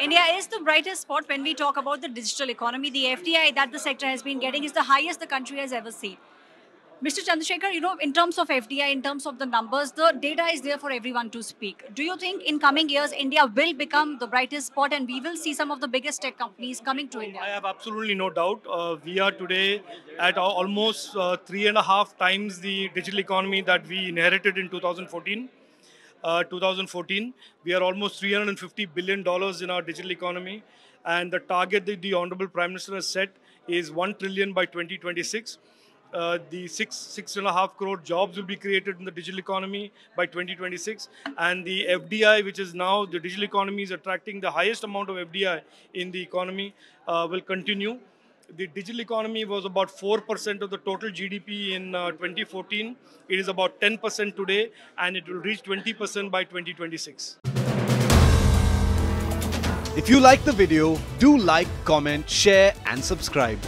India is the brightest spot when we talk about the digital economy. The FDI that the sector has been getting is the highest the country has ever seen. Mr. Chandrasekhar, you know, in terms of FDI, in terms of the numbers, the data is there for everyone to speak. Do you think in coming years, India will become the brightest spot and we will see some of the biggest tech companies coming to India? I have absolutely no doubt. We are today at almost 3.5 times the digital economy that we inherited in 2014. We are almost $350 billion in our digital economy. And the target that the Honorable Prime Minister has set is 1 trillion by 2026. The 6.5 crore jobs will be created in the digital economy by 2026, and the FDI, which is now the digital economy is attracting the highest amount of FDI in the economy, will continue. The digital economy was about 4% of the total GDP in 2014. It is about 10% today, and it will reach 20% by 2026. If you like the video, do like, comment, share and subscribe.